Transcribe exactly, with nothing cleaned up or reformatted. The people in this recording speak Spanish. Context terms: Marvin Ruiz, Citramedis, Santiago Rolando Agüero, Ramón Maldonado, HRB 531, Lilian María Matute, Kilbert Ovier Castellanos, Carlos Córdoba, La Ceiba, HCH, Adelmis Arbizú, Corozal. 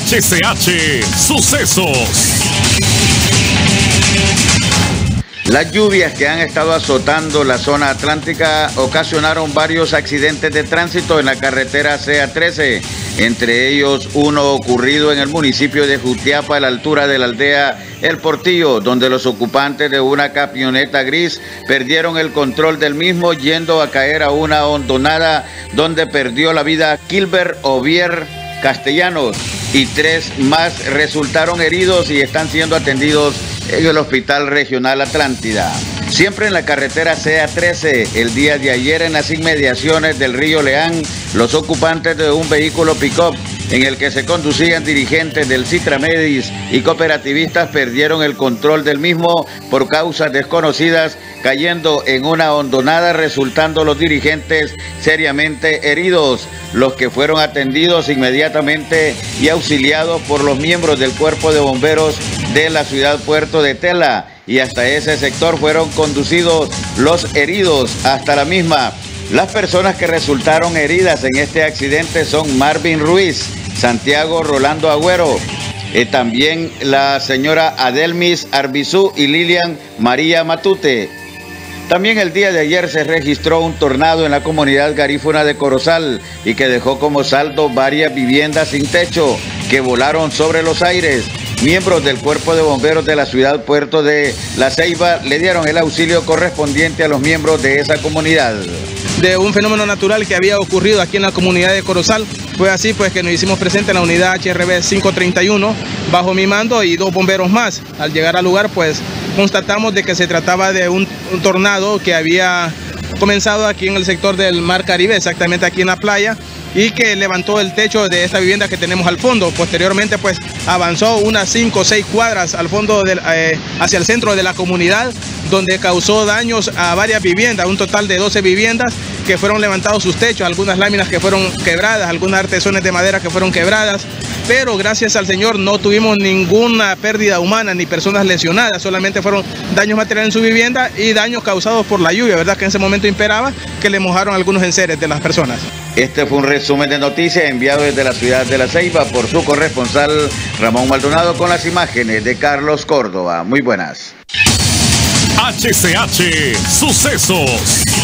H C H Sucesos. Las lluvias que han estado azotando la zona atlántica ocasionaron varios accidentes de tránsito en la carretera C A trece, entre ellos uno ocurrido en el municipio de Jutiapa a la altura de la aldea El Portillo, donde los ocupantes de una camioneta gris perdieron el control del mismo yendo a caer a una hondonada donde perdió la vida Kilbert Ovier Castellanos, y tres más resultaron heridos y están siendo atendidos en el Hospital Regional Atlántida. Siempre en la carretera C A trece, el día de ayer en las inmediaciones del río Leán, los ocupantes de un vehículo pick-up en el que se conducían dirigentes del Citramedis y cooperativistas perdieron el control del mismo por causas desconocidas, cayendo en una hondonada, resultando los dirigentes seriamente heridos, los que fueron atendidos inmediatamente y auxiliados por los miembros del Cuerpo de Bomberos de la ciudad Puerto de Tela, y hasta ese sector fueron conducidos los heridos hasta la misma. Las personas que resultaron heridas en este accidente son Marvin Ruiz, Santiago Rolando Agüero, eh, también la señora Adelmis Arbizú y Lilian María Matute. También el día de ayer se registró un tornado en la comunidad garífuna de Corozal y que dejó como saldo varias viviendas sin techo que volaron sobre los aires. Miembros del Cuerpo de Bomberos de la ciudad Puerto de La Ceiba le dieron el auxilio correspondiente a los miembros de esa comunidad. De un fenómeno natural que había ocurrido aquí en la comunidad de Corozal, fue así pues que nos hicimos presentes en la unidad H R B cinco treinta y uno bajo mi mando y dos bomberos más. Al llegar al lugar pues constatamos de que se trataba de un, un tornado que había comenzado aquí en el sector del Mar Caribe, exactamente aquí en la playa, y que levantó el techo de esta vivienda que tenemos al fondo. Posteriormente pues avanzó unas cinco o seis cuadras al fondo del, eh, hacia el centro de la comunidad, donde causó daños a varias viviendas, un total de doce viviendas que fueron levantados sus techos, algunas láminas que fueron quebradas, algunas artesones de madera que fueron quebradas, pero gracias al Señor no tuvimos ninguna pérdida humana ni personas lesionadas, solamente fueron daños materiales en su vivienda y daños causados por la lluvia, ¿verdad? Que en ese momento imperaba, que le mojaron algunos enseres de las personas. Este fue un resumen de noticias enviado desde la ciudad de La Ceiba por su corresponsal Ramón Maldonado con las imágenes de Carlos Córdoba. Muy buenas. H C H Sucesos.